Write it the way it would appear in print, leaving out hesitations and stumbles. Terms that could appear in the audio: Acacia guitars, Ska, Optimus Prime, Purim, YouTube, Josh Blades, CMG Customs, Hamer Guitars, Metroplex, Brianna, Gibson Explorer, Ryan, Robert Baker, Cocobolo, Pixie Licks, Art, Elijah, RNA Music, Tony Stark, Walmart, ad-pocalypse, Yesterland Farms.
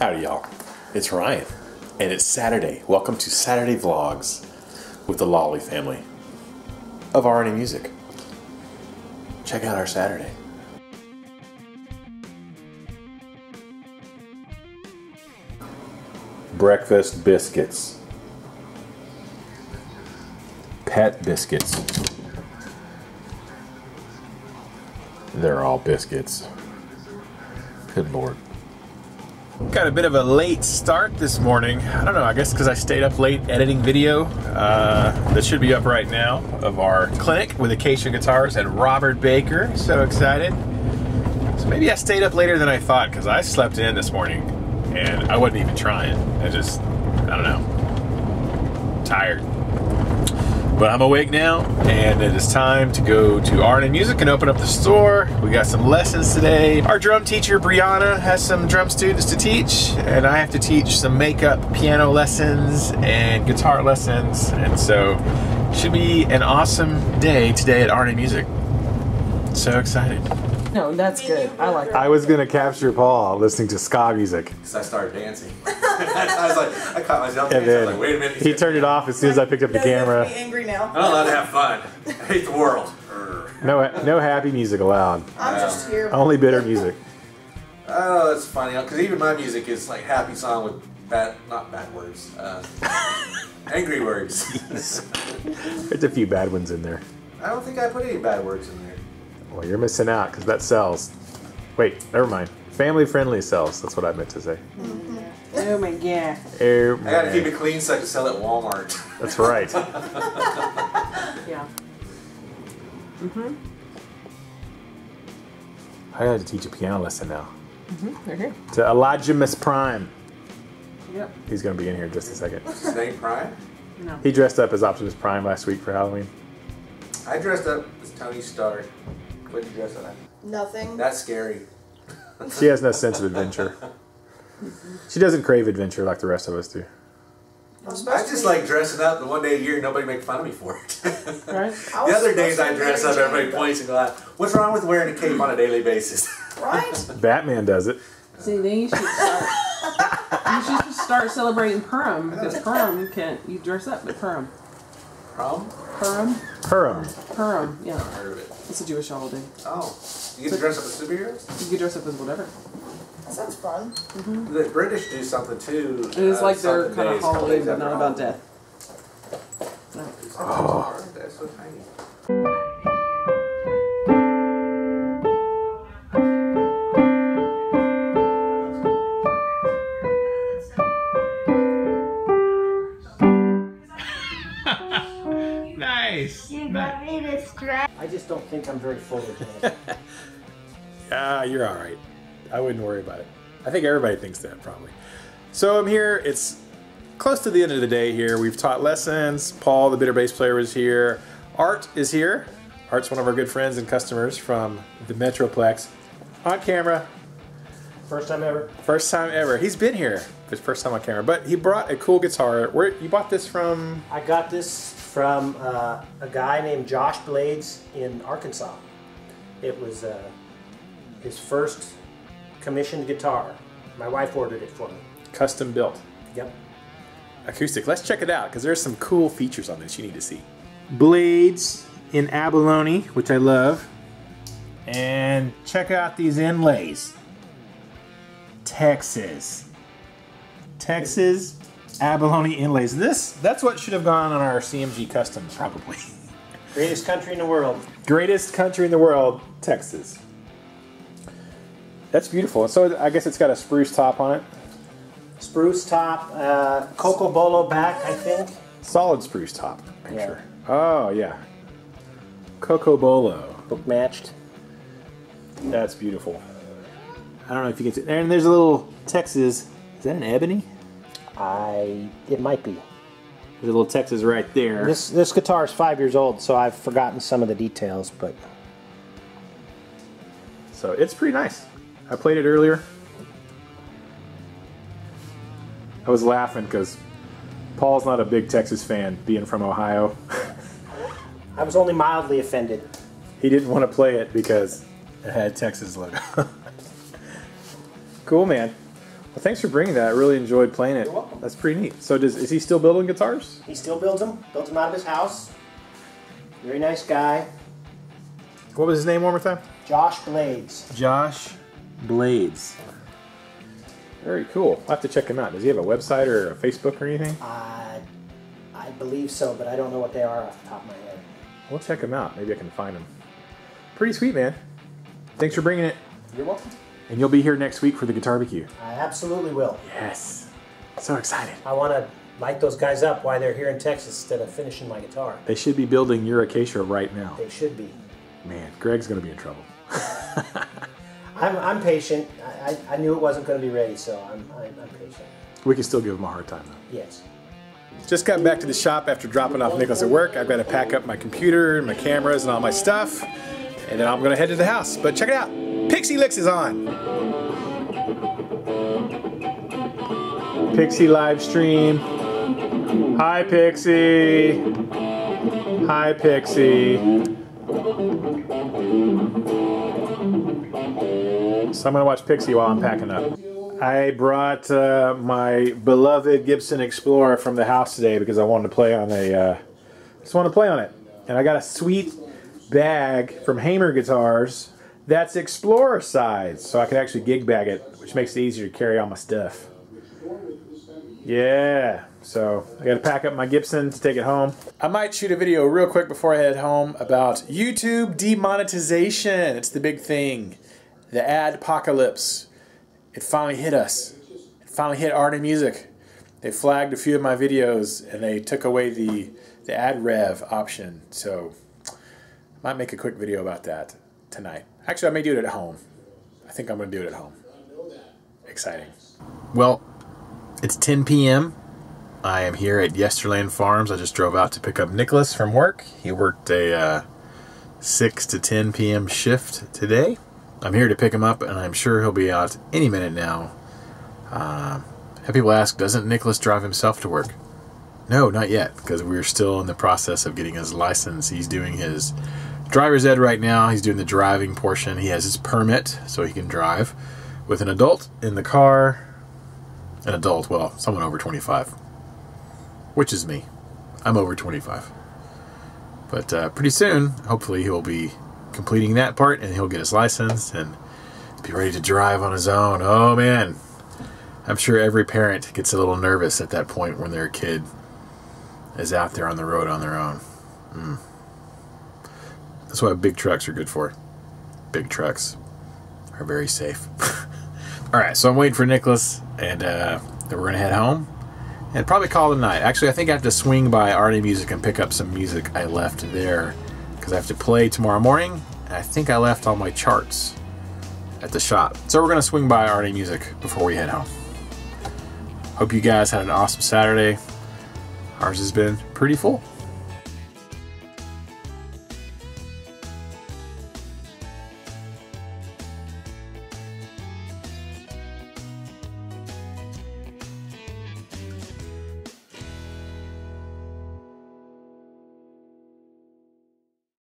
Howdy y'all, it's Ryan, and it's Saturday. Welcome to Saturday Vlogs with the Lolly family of RNA Music. Check out our Saturday. Breakfast biscuits. Pet biscuits. They're all biscuits. Good lord. Got a bit of a late start this morning. I don't know, I guess because I stayed up late editing video that should be up right now of our clinic with Acacia Guitars at Robert Baker. So excited. So maybe I stayed up later than I thought because I slept in this morning and I wasn't even trying. I don't know, I'm tired. But I'm awake now, and it is time to go to RNA Music and open up the store. We got some lessons today. Our drum teacher, Brianna, has some drum students to teach, and I have to teach some makeup piano lessons and guitar lessons, and so it should be an awesome day today at RNA Music. So excited. No, that's good. I like that. I was going to capture Paul listening to ska music. Because I started dancing. I was like, I caught myself dancing. I was like, wait a minute. He turned it off as soon as I picked up the camera. I'm angry now. I'm not allowed to have fun. I hate the world. No happy music allowed. I'm just here. Only bitter music. Oh, that's funny. Because even my music is like happy song with bad, not bad words, angry words. There's a few bad ones in there. I don't think I put any bad words in there. Well, you're missing out because that sells. Wait, never mind. Family-friendly sells. That's what I meant to say. Mm-hmm. Oh my god. Oh my. I gotta keep it clean so I can sell at Walmart. That's right. Yeah. Mm-hmm. I gotta teach a piano lesson now. Mm-hmm. They're here. To Elijah Prime. Yep. He's gonna be in here in just a second. Is his name Prime? No. He dressed up as Optimus Prime last week for Halloween. I dressed up as Tony Stark. What did you dress up? Nothing. That's scary. She has no sense of adventure. She doesn't crave adventure like the rest of us do. I just like dressing up the one day a year and nobody make fun of me for it. Right? The other days I dress up, everybody points and goes, what's wrong with wearing a cape on a daily basis? Right? Batman does it. See, then you should start. You should start celebrating Purim, because Purim you can't. You dress up at Purim. Prom? Purim. Purim. Purim, yeah. I've heard of it. It's a Jewish holiday. Oh. You get to dress up as superheroes? You can dress up as whatever. That sounds fun. Mm-hmm. The British do something too. It is like their kind of holiday, but not about death. No. Oh. They're so tiny. Nice. You got me distracted. I just don't think I'm very full of it. Ah, you're all right. I wouldn't worry about it. I think everybody thinks that probably. So I'm here, it's close to the end of the day here. We've taught lessons. Paul, the bitter bass player, is here. Art is here. Art's one of our good friends and customers from the Metroplex. On camera. First time ever. First time ever. He's been here. His first time on camera. But he brought a cool guitar. Where you bought this from? I got this from a guy named Josh Blades in Arkansas. It was his first commissioned guitar. My wife ordered it for me. Custom built. Yep. Acoustic. Let's check it out because there's some cool features on this you need to see. Blades in abalone, which I love. And check out these inlays. Texas. Texas abalone inlays. This, that's what should have gone on our CMG Customs probably. Greatest country in the world. Greatest country in the world, Texas. That's beautiful. So I guess it's got a spruce top on it. Spruce top, Cocobolo back, I think. Solid spruce top, I'm sure. Oh, yeah. Cocobolo. Book matched. That's beautiful. I don't know if you can see. And there's a little Texas. Is that an ebony? It might be. There's a little Texas right there. This guitar is 5 years old, so I've forgotten some of the details, but. So it's pretty nice. I played it earlier. I was laughing because Paul's not a big Texas fan, being from Ohio. I was only mildly offended. He didn't want to play it because it had Texas logo. Cool, man. Well, thanks for bringing that. I really enjoyed playing it. You're welcome. That's pretty neat. So is he still building guitars? He still builds them. Built them out of his house. Very nice guy. What was his name one more time? Josh Blades. Josh Blades. Very cool. I'll have to check him out. Does he have a website or a Facebook or anything? I believe so, but I don't know what they are off the top of my head. We'll check him out. Maybe I can find him. Pretty sweet, man. Thanks for bringing it. You're welcome. And you'll be here next week for the guitar barbecue. I absolutely will. Yes. So excited. I want to light those guys up while they're here in Texas instead of finishing my guitar. They should be building your Acacia right now. They should be. Man, Greg's going to be in trouble. I'm patient. I knew it wasn't going to be ready, so I'm patient. We can still give him a hard time, though. Yes. Just got back to the shop after dropping off Nicholas at work. I've got to pack up my computer and my cameras and all my stuff, and then I'm going to head to the house. But check it out. Pixie Licks is on. Pixie live stream. Hi, Pixie. Hi, Pixie. So I'm gonna watch Pixie while I'm packing up. I brought my beloved Gibson Explorer from the house today because I wanted to play on a, just wanted to play on it. And I got a sweet bag from Hamer Guitars that's Explorer size, so I can actually gig bag it, which makes it easier to carry all my stuff. Yeah, so I gotta pack up my Gibson to take it home. I might shoot a video real quick before I head home about YouTube demonetization. It's the big thing, the ad-pocalypse. It finally hit us. It finally hit RNA Music. They flagged a few of my videos and they took away the ad rev option, so I might make a quick video about that tonight. Actually, I may do it at home. I think I'm going to do it at home. Exciting. Well, it's 10 p.m. I am here at Yesterland Farms. I just drove out to pick up Nicholas from work. He worked a 6 to 10 p.m. shift today. I'm here to pick him up, and I'm sure he'll be out any minute now. Have people ask, doesn't Nicholas drive himself to work? No, not yet, because we're still in the process of getting his license. He's doing his driver's ed right now. He's doing the driving portion. He has his permit, so he can drive with an adult in the car. An adult, well, someone over 25, which is me. I'm over 25. But pretty soon, hopefully, he'll be completing that part, and he'll get his license and be ready to drive on his own. Oh, man. I'm sure every parent gets a little nervous at that point when their kid is out there on the road on their own. Mm. That's what big trucks are good for. Big trucks are very safe. Alright, so I'm waiting for Nicholas, and then we're going to head home and probably call it a night. Actually, I think I have to swing by RNA Music and pick up some music I left there because I have to play tomorrow morning, and I think I left all my charts at the shop. So we're going to swing by RNA Music before we head home. Hope you guys had an awesome Saturday. Ours has been pretty full.